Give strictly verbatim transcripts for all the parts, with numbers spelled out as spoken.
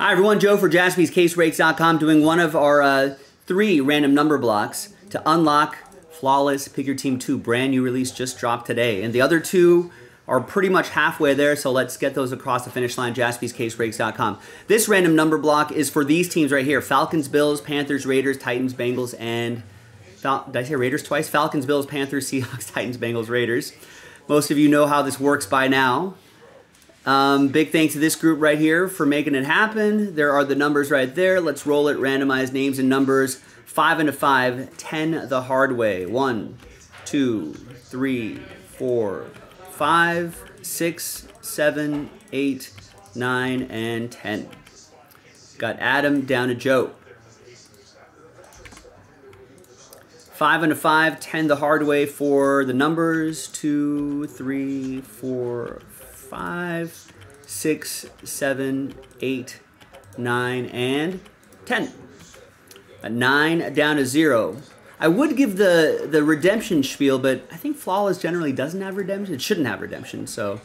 Hi everyone, Joe for Jaspys Case Breaks dot com doing one of our uh, three random number blocks to unlock Flawless Pick Your Team two, brand new release, just dropped today. And the other two are pretty much halfway there, so let's get those across the finish line, Jaspys Case Breaks dot com. This random number block is for these teams right here, Falcons, Bills, Panthers, Raiders, Titans, Bengals, and... Fal Did I say Raiders twice? Falcons, Bills, Panthers, Seahawks, Titans, Bengals, Raiders. Most of you know how this works by now. Um, big thanks to this group right here for making it happen. There are the numbers right there. Let's roll it, randomize names and numbers. Five into five, ten the hard way. One, two, three, four, five, six, seven, eight, nine, and ten. Got Adam down to Joe. Five into five, ten the hard way for the numbers. Two, three, four, five. Five, six, seven, eight, nine, and ten. A nine down to zero. I would give the the redemption spiel, but I think Flawless generally doesn't have redemption. It shouldn't have redemption, so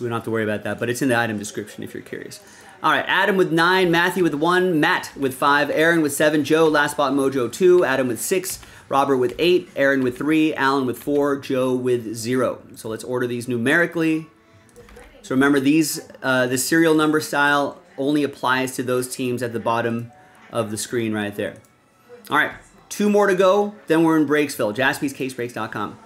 we don't have to worry about that. But it's in the item description if you're curious. All right, Adam with nine, Matthew with one, Matt with five, Aaron with seven, Joe, Last Spot Mojo two, Adam with six, Robert with eight, Aaron with three, Alan with four, Joe with zero. So let's order these numerically. So remember, these uh, the serial number style only applies to those teams at the bottom of the screen right there. All right, two more to go, then we're in Breaksville, Jaspys Case Breaks dot com.